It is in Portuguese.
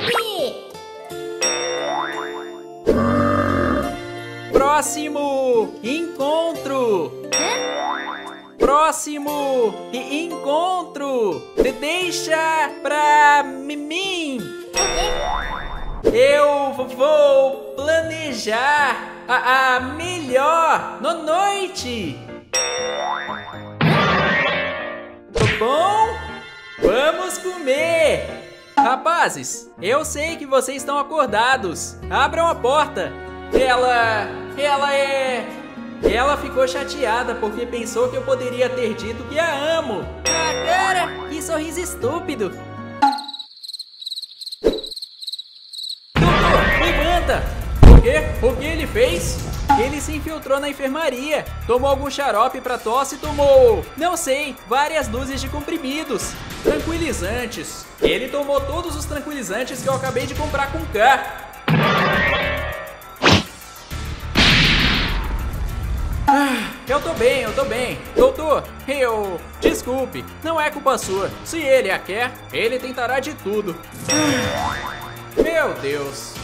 Clube! Próximo encontro! Hã? Próximo encontro! Deixa pra mim! Eu vou planejar a melhor noite! Tá bom? Vamos comer! Rapazes, eu sei que vocês estão acordados. Abram a porta. Ela ficou chateada porque pensou que eu poderia ter dito que a amo. Ah, cara, que sorriso estúpido. Doutor, levanta! O que ele fez? Ele se infiltrou na enfermaria, tomou algum xarope pra tosse e tomou, não sei, várias dúzias de comprimidos. Tranquilizantes. Ele tomou todos os tranquilizantes que eu acabei de comprar com K. Ah, eu tô bem. Doutor, desculpe, não é culpa sua. Se ele a quer, ele tentará de tudo. Meu Deus.